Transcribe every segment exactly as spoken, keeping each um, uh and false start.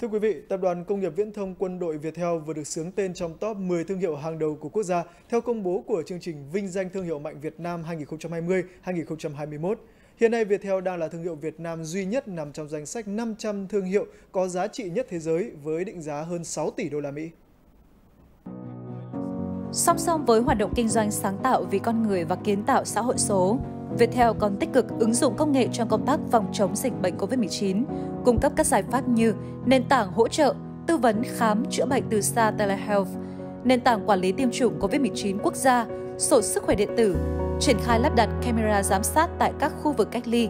Thưa quý vị, Tập đoàn Công nghiệp Viễn thông Quân đội Viettel vừa được xướng tên trong top mười thương hiệu hàng đầu của quốc gia theo công bố của chương trình Vinh danh thương hiệu mạnh Việt Nam hai nghìn không trăm hai mươi đến hai nghìn không trăm hai mươi mốt. Hiện nay, Viettel đang là thương hiệu Việt Nam duy nhất nằm trong danh sách năm trăm thương hiệu có giá trị nhất thế giới với định giá hơn sáu tỷ đô la Mỹ. Song song với hoạt động kinh doanh sáng tạo vì con người và kiến tạo xã hội số, Viettel còn tích cực ứng dụng công nghệ trong công tác phòng chống dịch bệnh Covid mười chín, cung cấp các giải pháp như nền tảng hỗ trợ, tư vấn khám chữa bệnh từ xa Telehealth, nền tảng quản lý tiêm chủng Covid mười chín quốc gia, sổ sức khỏe điện tử, triển khai lắp đặt camera giám sát tại các khu vực cách ly.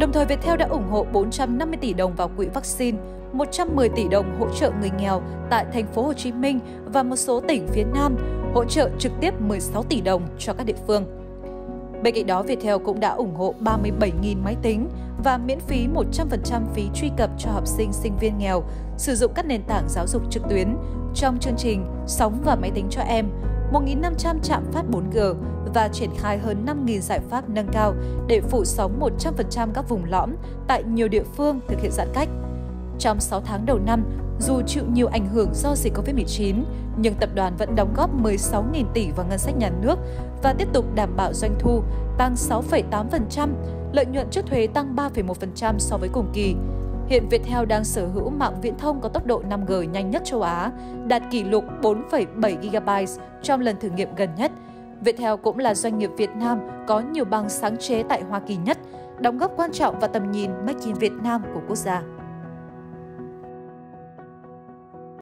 Đồng thời, Viettel đã ủng hộ bốn trăm năm mươi tỷ đồng vào quỹ vaccine, một trăm mười tỷ đồng hỗ trợ người nghèo tại thành phố Hồ Chí Minh và một số tỉnh phía Nam, hỗ trợ trực tiếp mười sáu tỷ đồng cho các địa phương. Bên cạnh đó, Viettel cũng đã ủng hộ ba mươi bảy nghìn máy tính và miễn phí một trăm phần trăm phí truy cập cho học sinh, sinh viên nghèo sử dụng các nền tảng giáo dục trực tuyến trong chương trình Sóng và Máy tính cho em, một nghìn năm trăm trạm phát bốn G và triển khai hơn năm nghìn giải pháp nâng cao để phủ sóng một trăm phần trăm các vùng lõm tại nhiều địa phương thực hiện giãn cách. Trong sáu tháng đầu năm, dù chịu nhiều ảnh hưởng do dịch Covid mười chín, nhưng tập đoàn vẫn đóng góp mười sáu nghìn tỷ vào ngân sách nhà nước và tiếp tục đảm bảo doanh thu tăng sáu phẩy tám phần trăm, lợi nhuận trước thuế tăng ba phẩy một phần trăm so với cùng kỳ. Hiện Viettel đang sở hữu mạng viễn thông có tốc độ năm G nhanh nhất châu Á, đạt kỷ lục bốn phẩy bảy gi-ga-bai trong lần thử nghiệm gần nhất. Viettel cũng là doanh nghiệp Việt Nam có nhiều bằng sáng chế tại Hoa Kỳ nhất, đóng góp quan trọng vào tầm nhìn Make in Việt Nam của quốc gia.